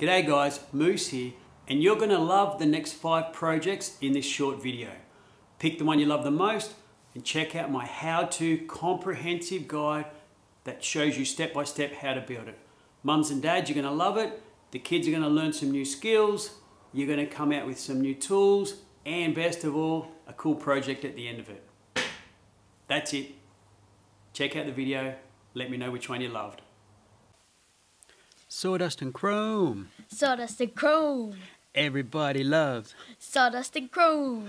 G'day guys, Moose here, and you're gonna love the next 5 projects in this short video. Pick the one you love the most and check out my how-to comprehensive guide that shows you step-by-step how to build it. Mums and dads, you're gonna love it. The kids are gonna learn some new skills. You're gonna come out with some new tools, and best of all, a cool project at the end of it. That's it. Check out the video. Let me know which one you loved. Sawdust and Chrome. Sawdust and Chrome. Everybody loves Sawdust and Chrome.